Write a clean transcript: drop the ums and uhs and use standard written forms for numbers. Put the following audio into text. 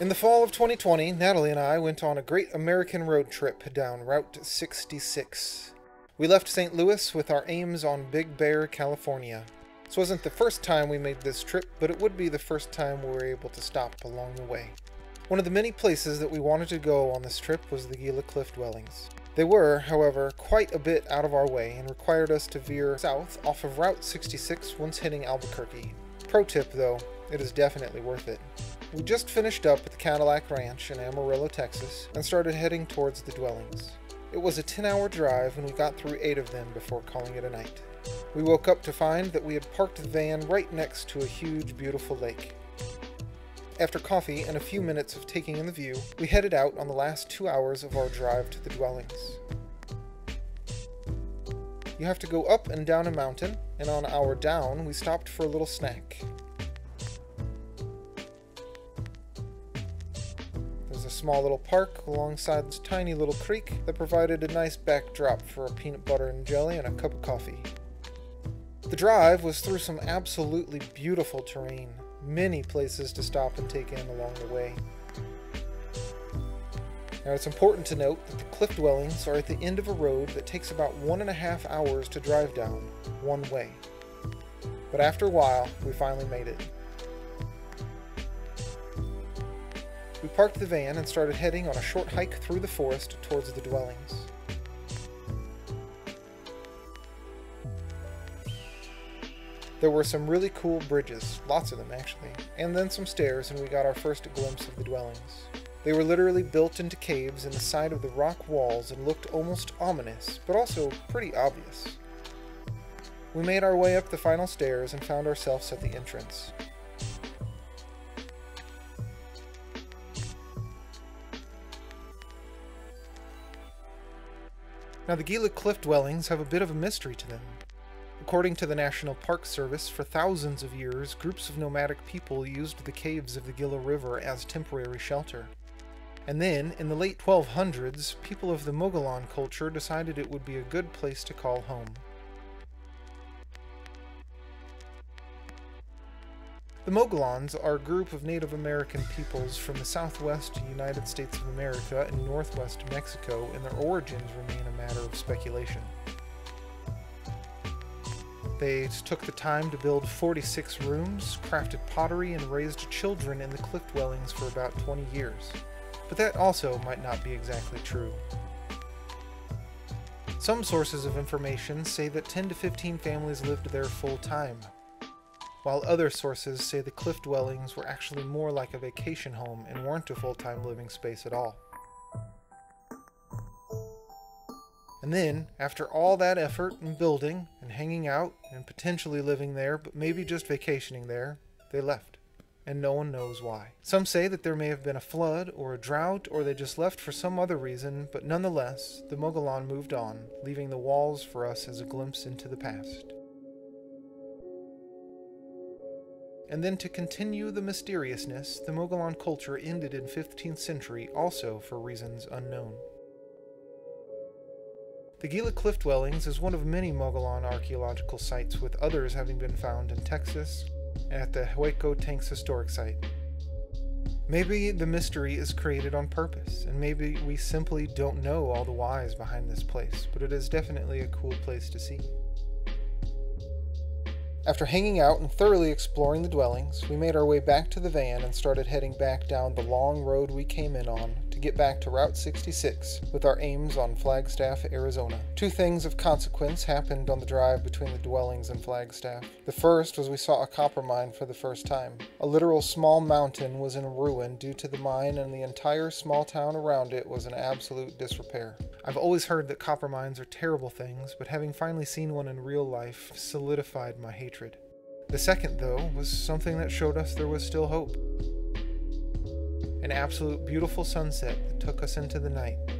In the fall of 2020, Natalie and I went on a great American road trip down Route 66. We left St. Louis with our aims on Big Bear, California. This wasn't the first time we made this trip, but it would be the first time we were able to stop along the way. One of the many places that we wanted to go on this trip was the Gila Cliff Dwellings. They were, however, quite a bit out of our way and required us to veer south off of Route 66 once hitting Albuquerque. Pro tip though, it is definitely worth it. We just finished up at the Cadillac Ranch in Amarillo, Texas, and started heading towards the dwellings. It was a 10-hour drive and we got through 8 of them before calling it a night. We woke up to find that we had parked the van right next to a huge, beautiful lake. After coffee and a few minutes of taking in the view, we headed out on the last 2 hours of our drive to the dwellings. You have to go up and down a mountain, and on our down, we stopped for a little snack. A small little park alongside this tiny little creek that provided a nice backdrop for a peanut butter and jelly and a cup of coffee. The drive was through some absolutely beautiful terrain, many places to stop and take in along the way. Now it's important to note that the cliff dwellings are at the end of a road that takes about 1.5 hours to drive down, one way. But after a while, we finally made it. We parked the van and started heading on a short hike through the forest towards the dwellings. There were some really cool bridges, lots of them actually, and then some stairs, and we got our first glimpse of the dwellings. They were literally built into caves in the side of the rock walls and looked almost ominous, but also pretty obvious. We made our way up the final stairs and found ourselves at the entrance. Now the Gila Cliff Dwellings have a bit of a mystery to them. According to the National Park Service, for thousands of years, groups of nomadic people used the caves of the Gila River as temporary shelter. And then, in the late 1200s, people of the Mogollon culture decided it would be a good place to call home. The Mogollons are a group of Native American peoples from the southwest United States of America and northwest Mexico, and their origins remain a matter of speculation. They took the time to build 46 rooms, crafted pottery, and raised children in the cliff dwellings for about 20 years. But that also might not be exactly true. Some sources of information say that 10 to 15 families lived there full time, while other sources say the cliff dwellings were actually more like a vacation home and weren't a full-time living space at all. And then, after all that effort and building and hanging out and potentially living there, but maybe just vacationing there, they left. And no one knows why. Some say that there may have been a flood or a drought, or they just left for some other reason, but nonetheless, the Mogollon moved on, leaving the walls for us as a glimpse into the past. And then, to continue the mysteriousness, the Mogollon culture ended in 15th century, also for reasons unknown. The Gila Cliff Dwellings is one of many Mogollon archaeological sites, with others having been found in Texas and at the Hueco Tanks Historic Site. Maybe the mystery is created on purpose, and maybe we simply don't know all the whys behind this place, but it is definitely a cool place to see. After hanging out and thoroughly exploring the dwellings, we made our way back to the van and started heading back down the long road we came in on to get back to Route 66 with our aims on Flagstaff, Arizona. 2 things of consequence happened on the drive between the dwellings and Flagstaff. The first was we saw a copper mine for the first time. A literal small mountain was in ruin due to the mine, and the entire small town around it was in absolute disrepair. I've always heard that copper mines are terrible things, but having finally seen one in real life solidified my hatred. The second, though, was something that showed us there was still hope. An absolute beautiful sunset that took us into the night.